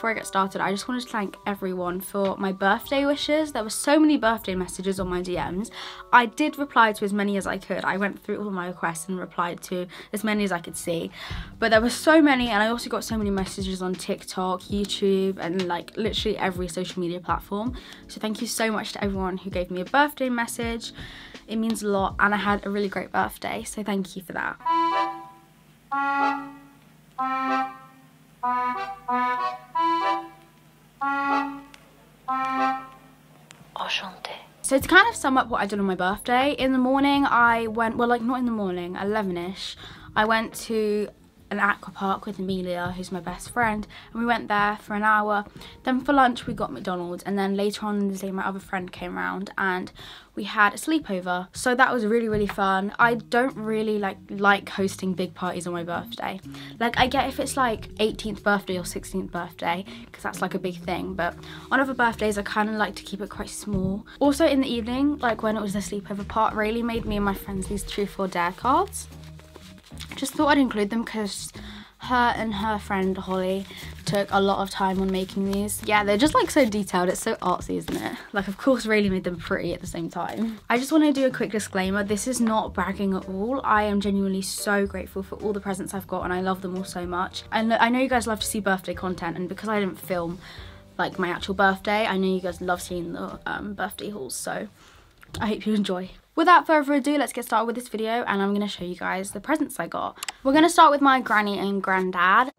before I get started, I just wanted to thank everyone for my birthday wishes. There were so many birthday messages on my DMs. I did reply to as many as I could. I went through all of my requests and replied to as many as I could see. But there were so many, and I also got so many messages on TikTok, YouTube, and like literally every social media platform. So thank you so much to everyone who gave me a birthday message. It means a lot, and I had a really great birthday, so thank you for that. So to kind of sum up what I did on my birthday, in the morning I went, well, like not in the morning, 11ish, I went to an aqua park with Amelia, who's my best friend, and we went there for an hour. Then for lunch we got McDonald's, and then later on in the day my other friend came around and we had a sleepover. So that was really, really fun. I don't really like hosting big parties on my birthday. Like, I get if it's like 18th birthday or 16th birthday, because that's like a big thing, but on other birthdays I kind of like to keep it quite small. Also in the evening, like when it was the sleepover part, Rayleigh made me and my friends these truth or dare cards. Just thought I'd include them because her and her friend Holly took a lot of time on making these. Yeah, they're just like so detailed, it's so artsy, isn't it? Like, of course Rayleigh made them pretty at the same time. I just want to do a quick disclaimer, this is not bragging at all. I am genuinely so grateful for all the presents I've got, and I love them all so much. And I know you guys love to see birthday content, and because I didn't film like my actual birthday, I know you guys love seeing the birthday hauls, so I hope you enjoy. Without further ado, let's get started with this video, and I'm going to show you guys the presents I got. We're going to start with my granny and granddad.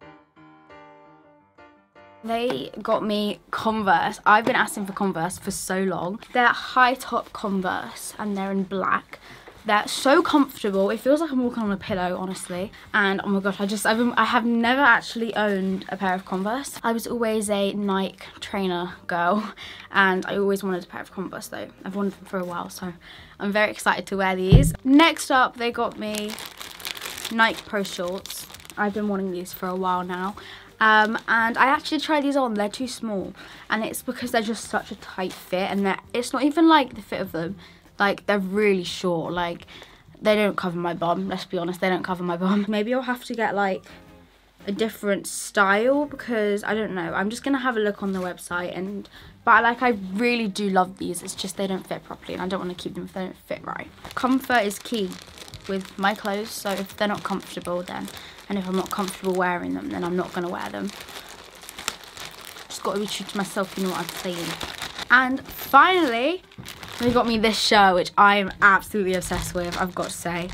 They got me Converse. I've been asking for Converse for so long. They're high top Converse, and they're in black. They're so comfortable. It feels like I'm walking on a pillow, honestly. And oh my gosh, I have never actually owned a pair of Converse. I was always a Nike trainer girl, and I always wanted a pair of Converse though. I've wanted them for a while, so I'm very excited to wear these. Next up, they got me Nike Pro Shorts. I've been wanting these for a while now. And I actually tried these on, they're too small. And it's because they're just such a tight fit, and it's not even like the fit of them. Like, they're really short, like, they don't cover my bum, let's be honest, they don't cover my bum. Maybe I'll have to get, like, a different style, because, I don't know, I'm just going to have a look on the website, but, like, I really do love these, it's just they don't fit properly, and I don't want to keep them if they don't fit right. Comfort is key with my clothes, so if they're not comfortable, then, and if I'm not comfortable wearing them, then I'm not going to wear them. Just got to be true to myself, you know what I'm saying. And finally, they got me this shirt, which I am absolutely obsessed with, I've got to say.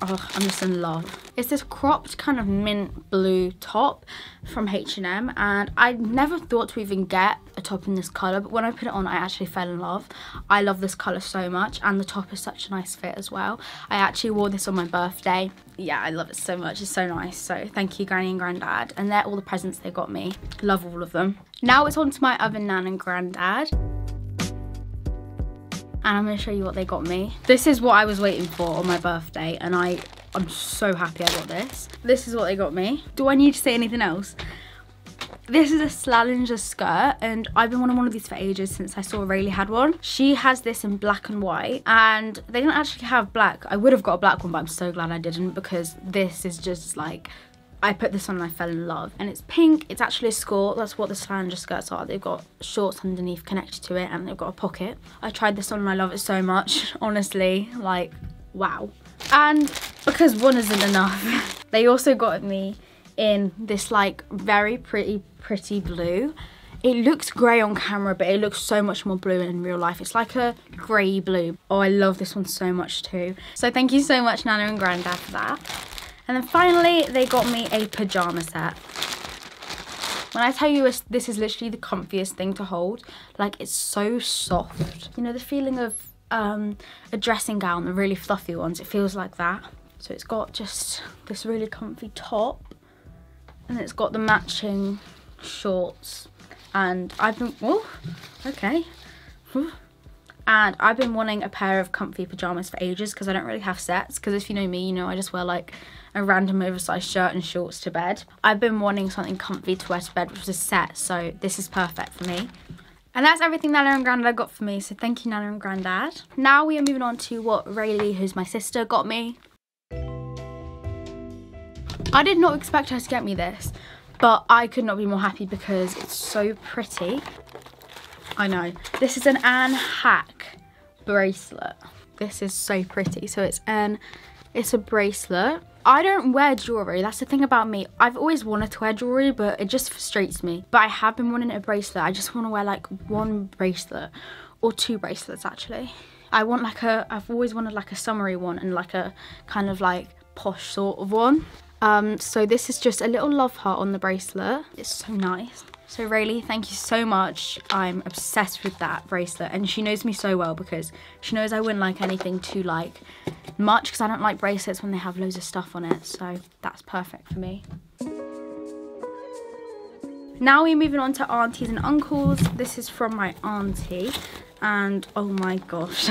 Oh, I'm just in love. It's this cropped kind of mint blue top from H&M, and I never thought to even get a top in this colour, but when I put it on I actually fell in love. I love this colour so much, and the top is such a nice fit as well. I actually wore this on my birthday. Yeah, I love it so much, it's so nice. So thank you, Granny and Granddad, and they're all the presents they got me. Love all of them. Now it's on to my other Nan and Granddad. And I'm going to show you what they got me. This is what I was waiting for on my birthday, and I'm so happy I got this. This is what they got me. Do I need to say anything else? This is a Slalinger skirt, and I've been wanting one of these for ages since I saw Rayleigh had one. She has this in black and white, and they didn't actually have black. I would have got a black one, but I'm so glad I didn't, because this is just like, I put this on and I fell in love. And it's pink, it's actually a skirt, that's what the Slalinger skirts are. They've got shorts underneath connected to it, and they've got a pocket. I tried this on and I love it so much, honestly, like, wow. And because one isn't enough, they also got me in this like very pretty blue. It looks grey on camera, but it looks so much more blue in real life. It's like a grey blue. Oh, I love this one so much too. So thank you so much, Nana and Granddad, for that. And then finally, they got me a pyjama set. When I tell you this is literally the comfiest thing to hold, like, it's so soft. You know, the feeling of a dressing gown, the really fluffy ones, it feels like that. So it's got just this really comfy top, and it's got the matching shorts. And I've been, oh, okay. Ooh. And I've been wanting a pair of comfy pyjamas for ages, because I don't really have sets, because if you know me, you know I just wear like a random oversized shirt and shorts to bed. I've been wanting something comfy to wear to bed, which is a set, so this is perfect for me. And that's everything Nana and Grandad got for me, so thank you, Nana and Grandad. Now we are moving on to what Rayleigh, who's my sister, got me. I did not expect her to get me this. but I could not be more happy because it's so pretty. I know. This is an Anne Hack bracelet. This is so pretty. So it's a bracelet. I don't wear jewellery, that's the thing about me. I've always wanted to wear jewellery, but it just frustrates me. But I have been wanting a bracelet. I just want to wear like one bracelet or two bracelets actually. I want like I've always wanted like a summery one and like a kind of like posh sort of one. So this is just a little love heart on the bracelet. It's so nice. So Rayleigh, thank you so much. I'm obsessed with that bracelet, and she knows me so well because she knows I wouldn't like anything too like much because I don't like bracelets when they have loads of stuff on it, so that's perfect for me. Now we're moving on to aunties and uncles. This is from my auntie, and oh my gosh,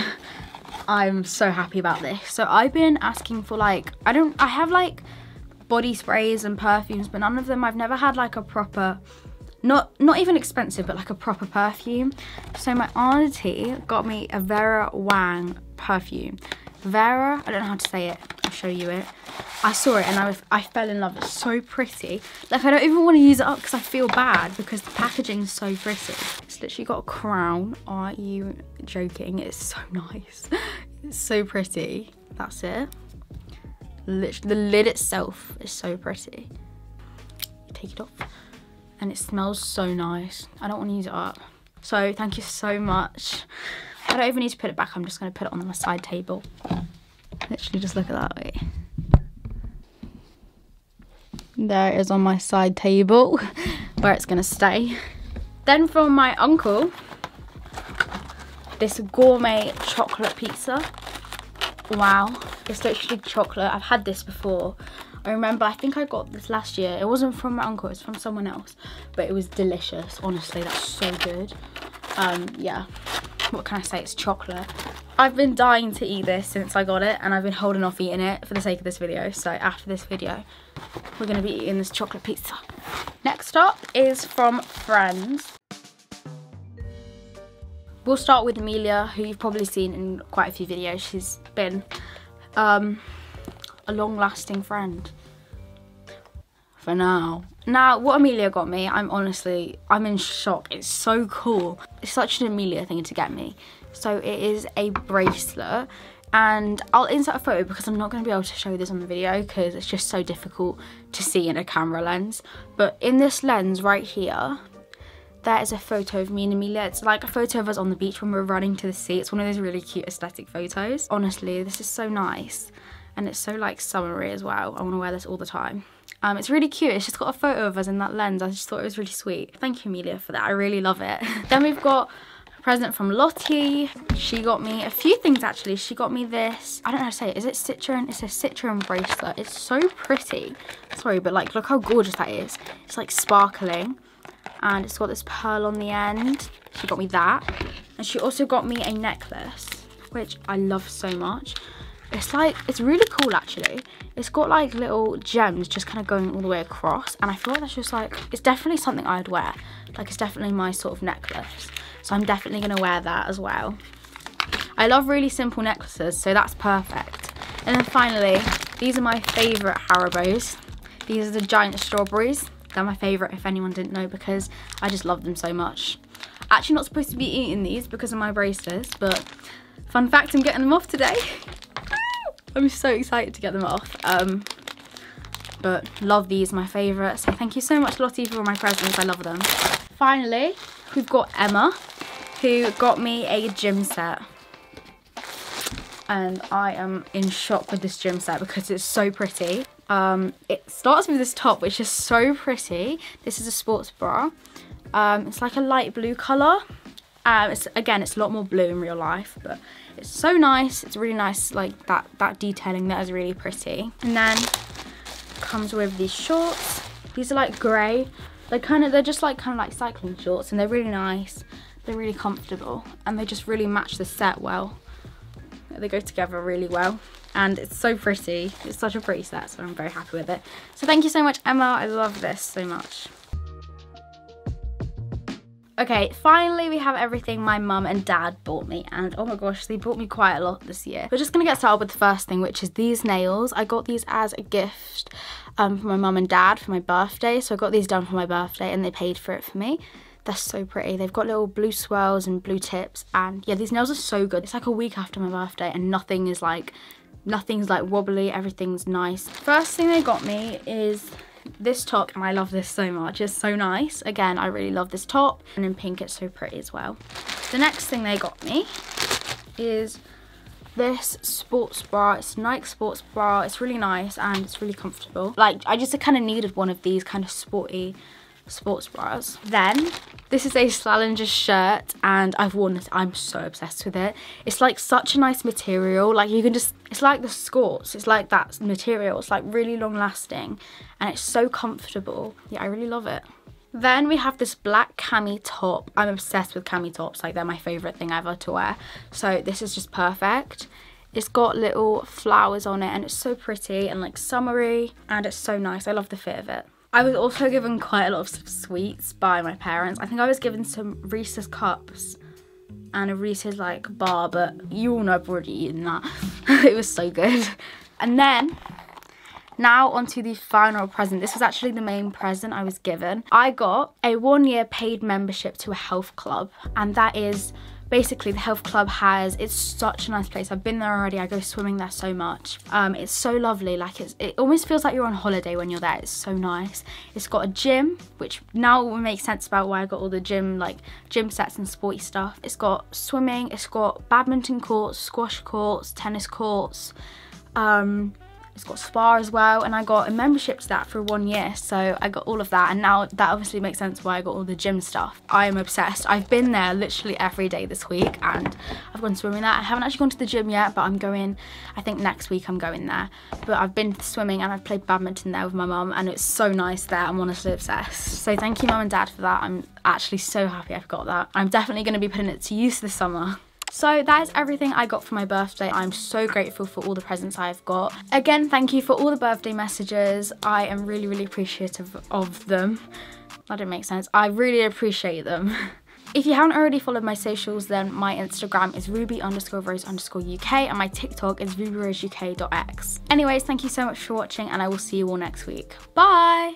I'm so happy about this. So I've been asking for like, I have like body sprays and perfumes, but none of them, I've never had like a proper, not even expensive, but like a proper perfume. So my auntie got me a Vera Wang perfume. Vera, I don't know how to say it, I'll show you it. I saw it and I fell in love. It's so pretty. Like I don't even want to use it up because I feel bad because the packaging is so pretty. It's literally got a crown. Are you joking? It's so nice. It's so pretty. That's it. Literally, the lid itself is so pretty. Take it off. And it smells so nice. I don't want to use it up. So thank you so much. I don't even need to put it back. I'm just going to put it on my side table. Literally just look at that way. There it is on my side table where it's going to stay. Then from my uncle, this gourmet chocolate pizza. Wow, it's literally chocolate. I've had this before. I remember, I think I got this last year. It wasn't from my uncle, it's from someone else. But it was delicious, honestly, that's so good. Yeah, what can I say, it's chocolate. I've been dying to eat this since I got it, and I've been holding off eating it for the sake of this video. So after this video, we're gonna be eating this chocolate pizza. Next up is from friends. We'll start with Amelia, who you've probably seen in quite a few videos. She's been a long-lasting friend. For now. Now, what Amelia got me, I'm in shock. It's so cool. It's such an Amelia thing to get me. So it is a bracelet, and I'll insert a photo because I'm not going to be able to show this on the video because it's just so difficult to see in a camera lens. But in this lens right here, there is a photo of me and Amelia. It's like a photo of us on the beach when we're running to the sea. It's one of those really cute aesthetic photos. Honestly, this is so nice. And it's so like summery as well. I want to wear this all the time. It's really cute. It's just got a photo of us in that lens. I just thought it was really sweet. Thank you, Amelia, for that. I really love it. Then we've got a present from Lottie. She got me a few things, actually. She got me this. I don't know how to say it. Is it Citroen? It's a Citroen bracelet. It's so pretty. Sorry, but like, look how gorgeous that is. It's like sparkling. And it's got this pearl on the end. She got me that. And she also got me a necklace, which I love so much. It's like, it's really cool actually. It's got like little gems just kind of going all the way across, and I feel like that's just like, it's definitely something I'd wear. Like it's definitely my sort of necklace. So I'm definitely gonna wear that as well. I love really simple necklaces, so that's perfect. And then finally, these are my favorite Haribos. These are the giant strawberries. They're my favorite if anyone didn't know because I just love them so much. Actually not supposed to be eating these because of my braces, but fun fact, I'm getting them off today. I'm so excited to get them off, but love these, my favourite. So thank you so much, Lottie, for all my presents. I love them. Finally, we've got Emma, who got me a gym set. And I am in shock with this gym set because it's so pretty. It starts with this top, which is so pretty. This is a sports bra. It's like a light blue colour. Again, it's a lot more blue in real life, but it's so nice. It's really nice, like that detailing there is really pretty. And then comes with these shorts. These are like grey. They're just like kind of like cycling shorts, and they're really nice. They're really comfortable, and they just really match the set well. They go together really well, and it's so pretty. It's such a pretty set, so I'm very happy with it. So thank you so much, Emma. I love this so much. Okay, finally we have everything my mum and dad bought me, and oh my gosh, they bought me quite a lot this year. We're just gonna get started with the first thing, which is these nails. I got these as a gift from my mum and dad for my birthday, so I got these done for my birthday and they paid for it for me. They're so pretty. They've got little blue swirls and blue tips, and yeah, these nails are so good. It's like a week after my birthday and nothing's like wobbly, everything's nice. First thing they got me is this top, and I love this so much. It's so nice. Again, I really love this top, and in pink it's so pretty as well. The next thing they got me is this sports bra. It's Nike sports bra. It's really nice and it's really comfortable. Like, I just kind of needed one of these kind of sporty sports bras. Then this is a Slalinger shirt, and I've worn this. I'm so obsessed with it. It's like such a nice material. Like, you can just, it's like the skirts. It's like that material. It's like really long lasting and it's so comfortable. Yeah, I really love it. Then we have this black cami top. I'm obsessed with cami tops. Like, they're my favourite thing ever to wear. So this is just perfect. It's got little flowers on it and it's so pretty and like summery and it's so nice. I love the fit of it. I was also given quite a lot of sweets by my parents. I think I was given some Reese's cups and a Reese's like bar, but you all know I've already eaten that. It was so good. And then, now onto the final present. This was actually the main present I was given. I got a 1-year paid membership to a health club, and that is basically the health club has, it's such a nice place. I've been there already. I go swimming there so much. It's so lovely. Like, it almost feels like you're on holiday when you're there. It's so nice. It's got a gym, which now will make sense about why I got all the gym sets and sporty stuff. It's got swimming. It's got badminton courts, squash courts, tennis courts. It's got spa as well, and I got a membership to that for 1 year, so I got all of that, and now that obviously makes sense why I got all the gym stuff. I am obsessed. I've been there literally every day this week, and I've gone swimming there. I haven't actually gone to the gym yet, but I'm going, I think next week I'm going there. But I've been swimming and I've played badminton there with my mum, and it's so nice there. I'm honestly obsessed. So thank you, Mum and Dad, for that. I'm actually so happy I've got that. I'm definitely going to be putting it to use this summer. So that is everything I got for my birthday. I'm so grateful for all the presents I've got. Again, thank you for all the birthday messages. I am really, really appreciative of them. That didn't make sense. I really appreciate them. If you haven't already followed my socials, then my Instagram is ruby_rose_UK and my TikTok is rubyroseuk.x. Anyways, thank you so much for watching, and I will see you all next week. Bye!